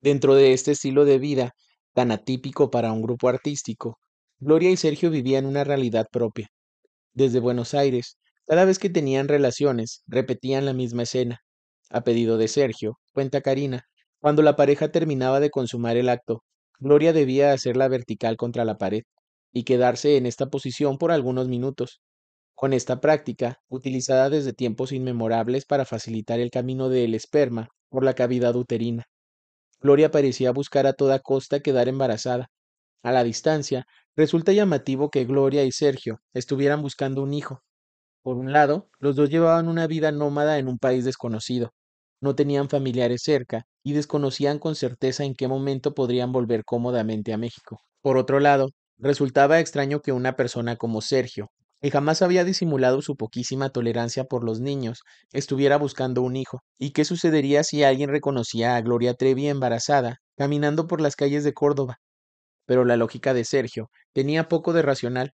Dentro de este estilo de vida, tan atípico para un grupo artístico, Gloria y Sergio vivían una realidad propia. Desde Buenos Aires, cada vez que tenían relaciones, repetían la misma escena. A pedido de Sergio, cuenta Karina, cuando la pareja terminaba de consumar el acto, Gloria debía hacerla vertical contra la pared y quedarse en esta posición por algunos minutos. Con esta práctica, utilizada desde tiempos inmemorables para facilitar el camino del esperma por la cavidad uterina, Gloria parecía buscar a toda costa quedar embarazada. A la distancia, resulta llamativo que Gloria y Sergio estuvieran buscando un hijo. Por un lado, los dos llevaban una vida nómada en un país desconocido. No tenían familiares cerca y desconocían con certeza en qué momento podrían volver cómodamente a México. Por otro lado, resultaba extraño que una persona como Sergio, que jamás había disimulado su poquísima tolerancia por los niños, estuviera buscando un hijo. ¿Y qué sucedería si alguien reconocía a Gloria Trevi embarazada, caminando por las calles de Córdoba? Pero la lógica de Sergio tenía poco de racional.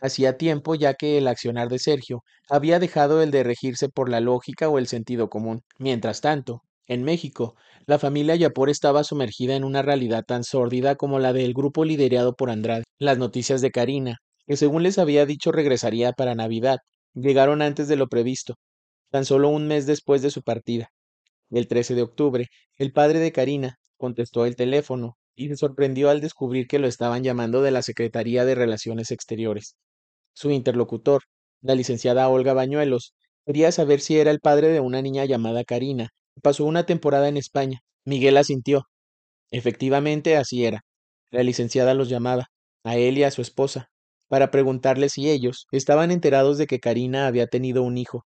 Hacía tiempo ya que el accionar de Sergio había dejado el de regirse por la lógica o el sentido común. Mientras tanto, en México, la familia Yapor estaba sumergida en una realidad tan sórdida como la del grupo liderado por Andrade. Las noticias de Karina, que según les había dicho regresaría para Navidad, llegaron antes de lo previsto, tan solo un mes después de su partida. El 13 de octubre, el padre de Karina contestó el teléfono y se sorprendió al descubrir que lo estaban llamando de la Secretaría de Relaciones Exteriores. Su interlocutor, la licenciada Olga Bañuelos, quería saber si era el padre de una niña llamada Karina, que pasó una temporada en España. Miguel asintió. Efectivamente, así era. La licenciada los llamaba, a él y a su esposa, para preguntarle si ellos estaban enterados de que Karina había tenido un hijo.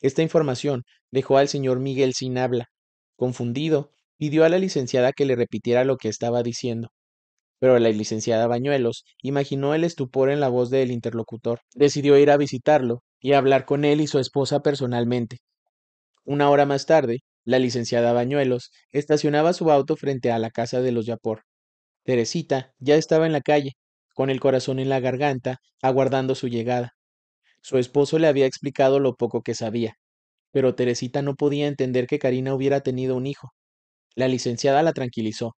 Esta información dejó al señor Miguel sin habla. Confundido, pidió a la licenciada que le repitiera lo que estaba diciendo. Pero la licenciada Bañuelos imaginó el estupor en la voz del interlocutor. Decidió ir a visitarlo y hablar con él y su esposa personalmente. Una hora más tarde, la licenciada Bañuelos estacionaba su auto frente a la casa de los Yapor. Teresita ya estaba en la calle, con el corazón en la garganta, aguardando su llegada. Su esposo le había explicado lo poco que sabía, pero Teresita no podía entender que Karina hubiera tenido un hijo. La licenciada la tranquilizó.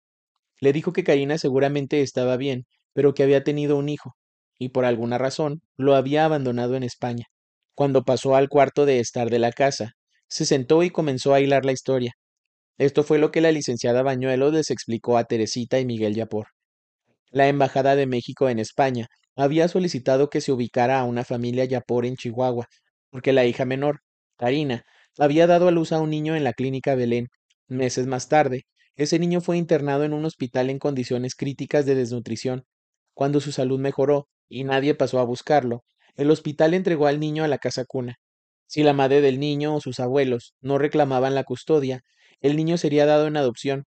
Le dijo que Karina seguramente estaba bien, pero que había tenido un hijo, y por alguna razón lo había abandonado en España. Cuando pasó al cuarto de estar de la casa, se sentó y comenzó a hilar la historia. Esto fue lo que la licenciada Bañuelos les explicó a Teresita y Miguel Yapor. La Embajada de México en España había solicitado que se ubicara a una familia Yapor en Chihuahua, porque la hija menor, Karina, había dado a luz a un niño en la clínica Belén. Meses más tarde, ese niño fue internado en un hospital en condiciones críticas de desnutrición. Cuando su salud mejoró y nadie pasó a buscarlo, el hospital entregó al niño a la Casa Cuna. Si la madre del niño o sus abuelos no reclamaban la custodia, el niño sería dado en adopción.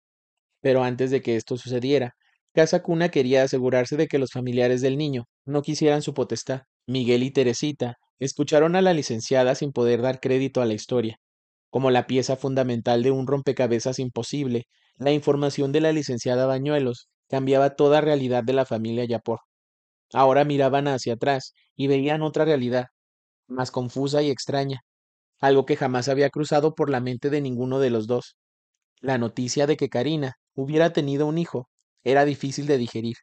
Pero antes de que esto sucediera, Casa Cuna quería asegurarse de que los familiares del niño no quisieran su potestad. Miguel y Teresita escucharon a la licenciada sin poder dar crédito a la historia. Como la pieza fundamental de un rompecabezas imposible, la información de la licenciada Bañuelos cambiaba toda realidad de la familia Yapor. Ahora miraban hacia atrás y veían otra realidad, más confusa y extraña, algo que jamás había cruzado por la mente de ninguno de los dos. La noticia de que Karina hubiera tenido un hijo era difícil de digerir.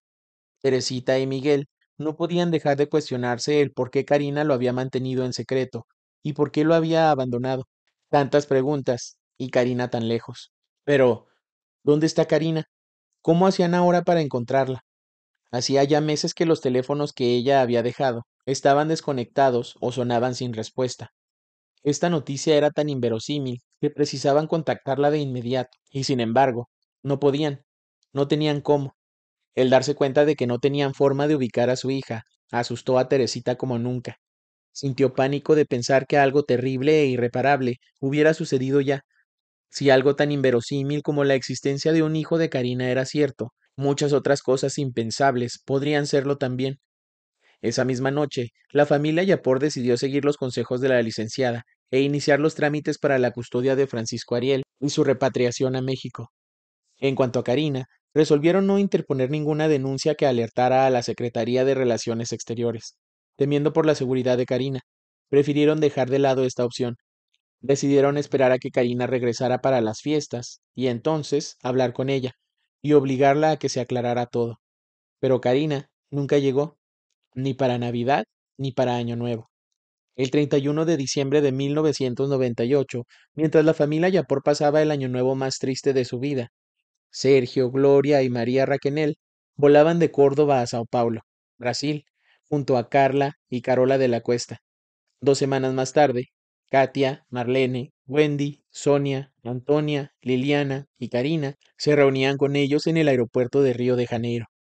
Teresita y Miguel no podían dejar de cuestionarse el por qué Karina lo había mantenido en secreto y por qué lo había abandonado. Tantas preguntas y Karina tan lejos. Pero, ¿dónde está Karina? ¿Cómo hacían ahora para encontrarla? Hacía ya meses que los teléfonos que ella había dejado estaban desconectados o sonaban sin respuesta. Esta noticia era tan inverosímil que precisaban contactarla de inmediato y, sin embargo, no podían. No tenían cómo. El darse cuenta de que no tenían forma de ubicar a su hija asustó a Teresita como nunca. Sintió pánico de pensar que algo terrible e irreparable hubiera sucedido ya. Si algo tan inverosímil como la existencia de un hijo de Karina era cierto, muchas otras cosas impensables podrían serlo también. Esa misma noche, la familia Yapor decidió seguir los consejos de la licenciada e iniciar los trámites para la custodia de Francisco Ariel y su repatriación a México. En cuanto a Karina, resolvieron no interponer ninguna denuncia que alertara a la Secretaría de Relaciones Exteriores. Temiendo por la seguridad de Karina, prefirieron dejar de lado esta opción. Decidieron esperar a que Karina regresara para las fiestas y entonces hablar con ella y obligarla a que se aclarara todo. Pero Karina nunca llegó, ni para Navidad ni para Año Nuevo. El 31 de diciembre de 1998, mientras la familia Yapor pasaba el Año Nuevo más triste de su vida, Sergio, Gloria y María Raquenel volaban de Córdoba a São Paulo, Brasil, junto a Carla y Karola de la Cuesta. 2 semanas más tarde, Katia, Marlene, Wendy, Sonia, Antonia, Liliana y Karina se reunían con ellos en el aeropuerto de Río de Janeiro.